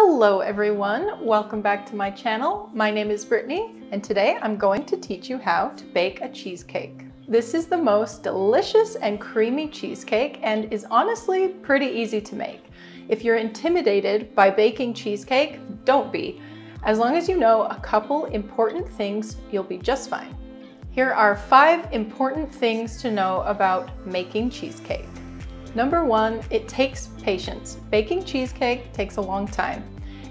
Hello everyone, welcome back to my channel. My name is Brittnee and today I'm going to teach you how to bake a cheesecake. This is the most delicious and creamy cheesecake and is honestly pretty easy to make. If you're intimidated by baking cheesecake, don't be. As long as you know a couple important things, you'll be just fine. Here are 5 important things to know about making cheesecake. Number 1, it takes patience. Baking cheesecake takes a long time.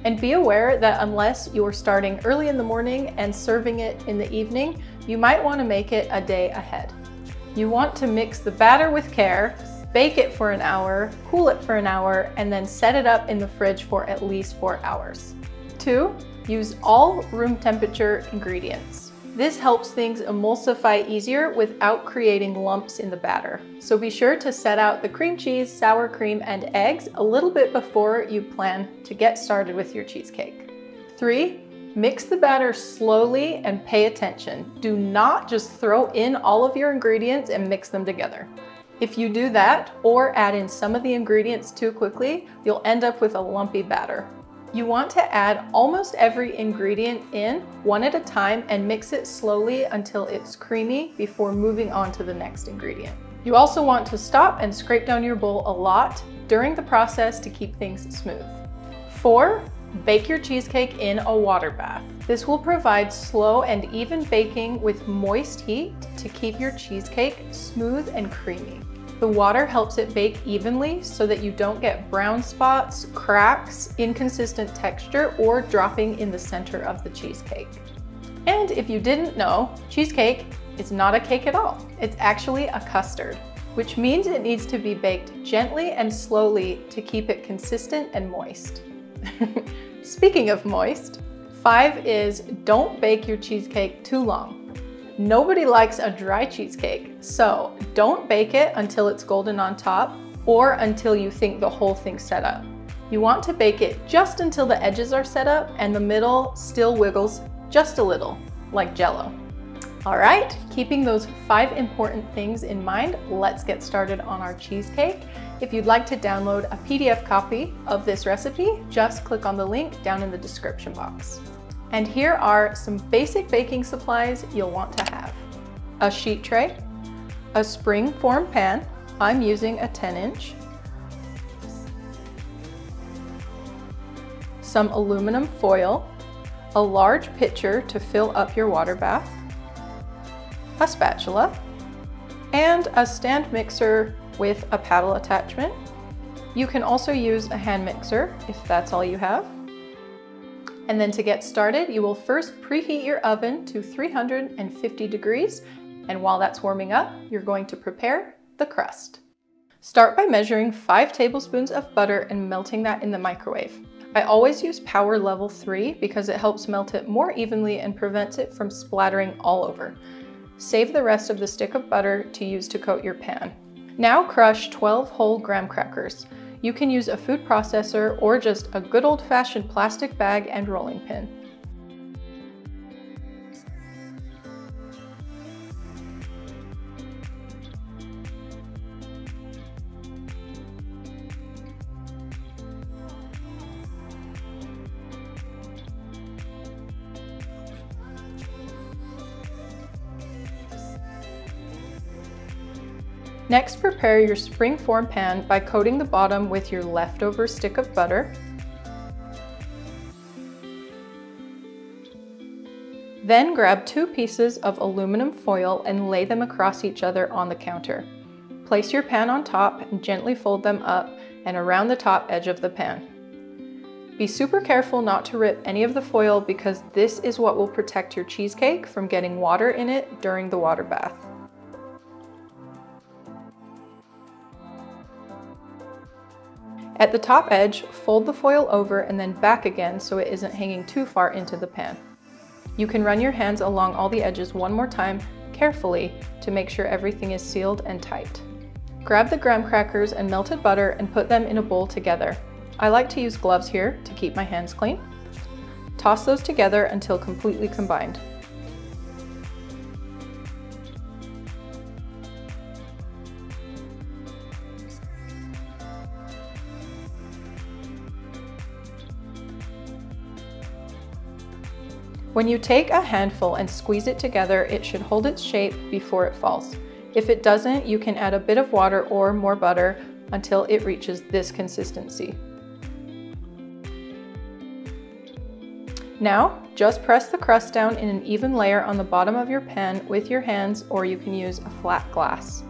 And be aware that unless you're starting early in the morning and serving it in the evening, you might want to make it a day ahead. You want to mix the batter with care, bake it for an hour, cool it for an hour, and then set it up in the fridge for at least 4 hours. 2, use all room temperature ingredients. This helps things emulsify easier without creating lumps in the batter. So be sure to set out the cream cheese, sour cream, and eggs a little bit before you plan to get started with your cheesecake. 3, mix the batter slowly and pay attention. Do not just throw in all of your ingredients and mix them together. If you do that or add in some of the ingredients too quickly, you'll end up with a lumpy batter. You want to add almost every ingredient in one at a time and mix it slowly until it's creamy before moving on to the next ingredient. You also want to stop and scrape down your bowl a lot during the process to keep things smooth. 4, bake your cheesecake in a water bath. This will provide slow and even baking with moist heat to keep your cheesecake smooth and creamy. The water helps it bake evenly so that you don't get brown spots, cracks, inconsistent texture, or dropping in the center of the cheesecake. And if you didn't know, cheesecake is not a cake at all. It's actually a custard, which means it needs to be baked gently and slowly to keep it consistent and moist. Speaking of moist, 5 is don't bake your cheesecake too long. Nobody likes a dry cheesecake, so don't bake it until it's golden on top or until you think the whole thing's set up. You want to bake it just until the edges are set up and the middle still wiggles just a little, like Jell-O. All right, keeping those 5 important things in mind, let's get started on our cheesecake. If you'd like to download a PDF copy of this recipe, just click on the link down in the description box. And here are some basic baking supplies you'll want to have. A sheet tray, a spring form pan, I'm using a 10-inch, some aluminum foil, a large pitcher to fill up your water bath, a spatula, and a stand mixer with a paddle attachment. You can also use a hand mixer if that's all you have. And then to get started, you will first preheat your oven to 350 degrees. And while that's warming up, you're going to prepare the crust. Start by measuring 5 tablespoons of butter and melting that in the microwave. I always use power level 3 because it helps melt it more evenly and prevents it from splattering all over. Save the rest of the stick of butter to use to coat your pan. Now crush 12 whole graham crackers. You can use a food processor or just a good old-fashioned plastic bag and rolling pin. Next, prepare your spring form pan by coating the bottom with your leftover stick of butter. Then grab 2 pieces of aluminum foil and lay them across each other on the counter. Place your pan on top and gently fold them up and around the top edge of the pan. Be super careful not to rip any of the foil because this is what will protect your cheesecake from getting water in it during the water bath. At the top edge, fold the foil over and then back again so it isn't hanging too far into the pan. You can run your hands along all the edges one more time, carefully, to make sure everything is sealed and tight. Grab the graham crackers and melted butter and put them in a bowl together. I like to use gloves here to keep my hands clean. Toss those together until completely combined. When you take a handful and squeeze it together, it should hold its shape before it falls. If it doesn't, you can add a bit of water or more butter until it reaches this consistency. Now, just press the crust down in an even layer on the bottom of your pan with your hands, or you can use a flat glass.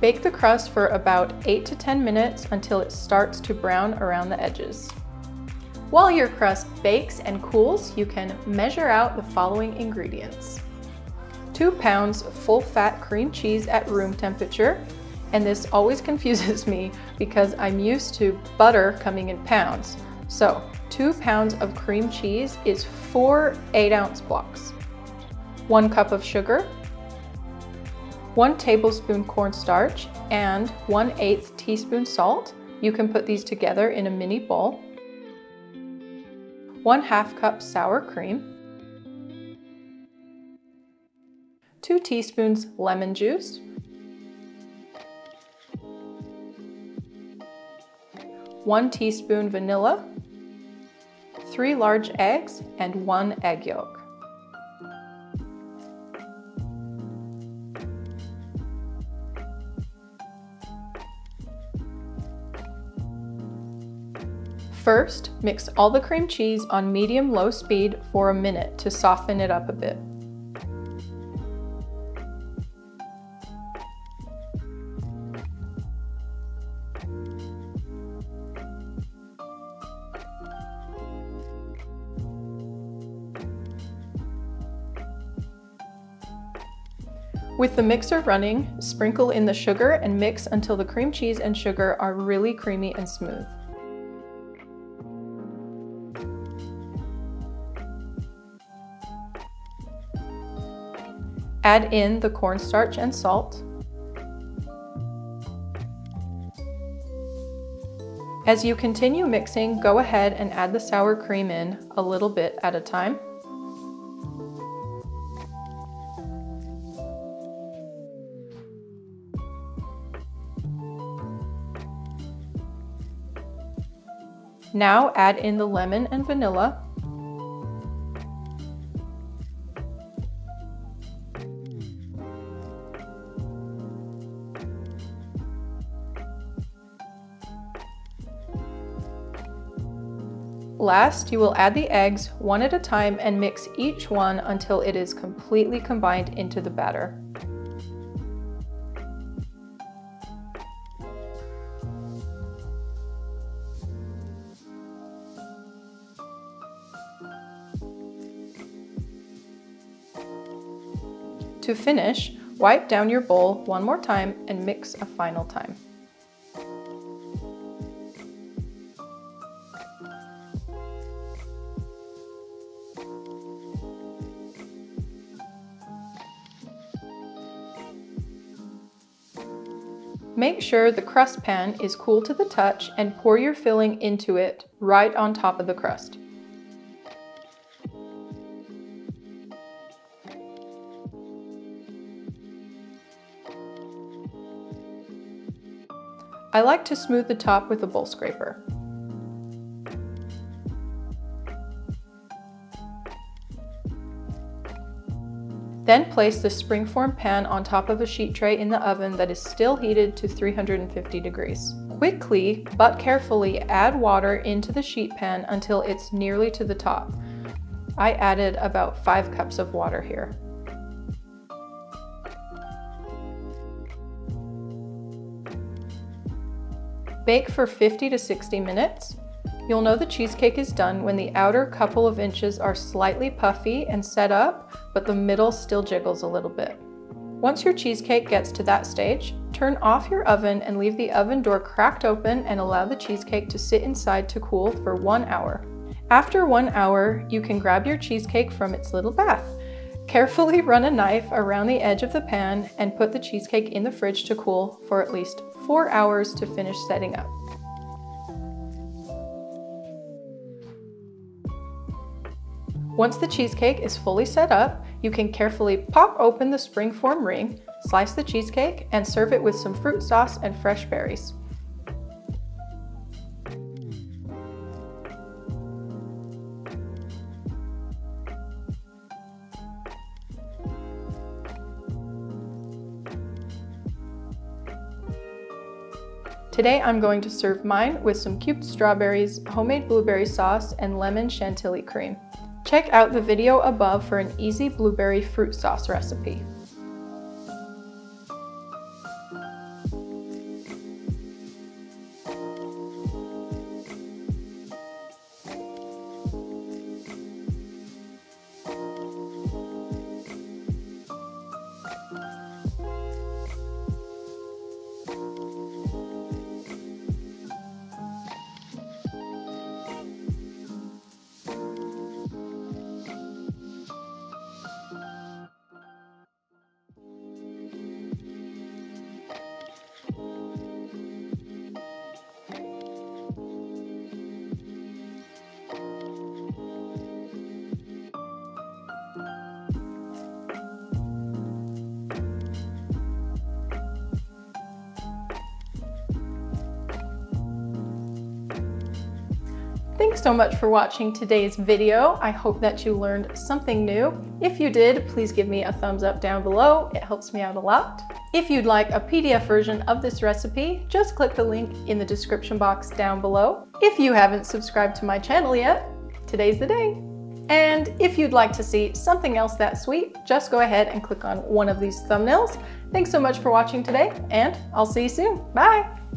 Bake the crust for about 8 to 10 minutes until it starts to brown around the edges. While your crust bakes and cools, you can measure out the following ingredients: 2 pounds full-fat cream cheese at room temperature, and this always confuses me because I'm used to butter coming in pounds. So 2 pounds of cream cheese is 4 8-ounce blocks, 1 cup of sugar, 1 tablespoon cornstarch, and 1/8 teaspoon salt. You can put these together in a mini bowl. 1/2 cup sour cream, 2 teaspoons lemon juice, 1 teaspoon vanilla, 3 large eggs, and 1 egg yolk. First, mix all the cream cheese on medium-low speed for a minute to soften it up a bit. With the mixer running, sprinkle in the sugar and mix until the cream cheese and sugar are really creamy and smooth. Add in the cornstarch and salt. As you continue mixing, go ahead and add the sour cream in a little bit at a time. Now add in the lemon and vanilla. Last, you will add the eggs one at a time and mix each one until it is completely combined into the batter. To finish, wipe down your bowl one more time and mix a final time. Make sure the crust pan is cool to the touch and pour your filling into it right on top of the crust. I like to smooth the top with a bowl scraper. Then place the springform pan on top of a sheet tray in the oven that is still heated to 350 degrees. Quickly but carefully add water into the sheet pan until it's nearly to the top. I added about 5 cups of water here. Bake for 50 to 60 minutes. You'll know the cheesecake is done when the outer couple of inches are slightly puffy and set up, but the middle still jiggles a little bit. Once your cheesecake gets to that stage, turn off your oven and leave the oven door cracked open and allow the cheesecake to sit inside to cool for 1 hour. After 1 hour, you can grab your cheesecake from its little bath. Carefully run a knife around the edge of the pan and put the cheesecake in the fridge to cool for at least 4 hours to finish setting up. Once the cheesecake is fully set up, you can carefully pop open the springform ring, slice the cheesecake, and serve it with some fruit sauce and fresh berries. Today I'm going to serve mine with some cubed strawberries, homemade blueberry sauce, and lemon chantilly cream. Check out the video above for an easy blueberry fruit sauce recipe. Thanks so much for watching today's video. I hope that you learned something new. If you did, please give me a thumbs up down below. It helps me out a lot. If you'd like a PDF version of this recipe, just click the link in the description box down below. If you haven't subscribed to my channel yet, today's the day. And if you'd like to see something else that sweet, just go ahead and click on one of these thumbnails. Thanks so much for watching today, and I'll see you soon. Bye.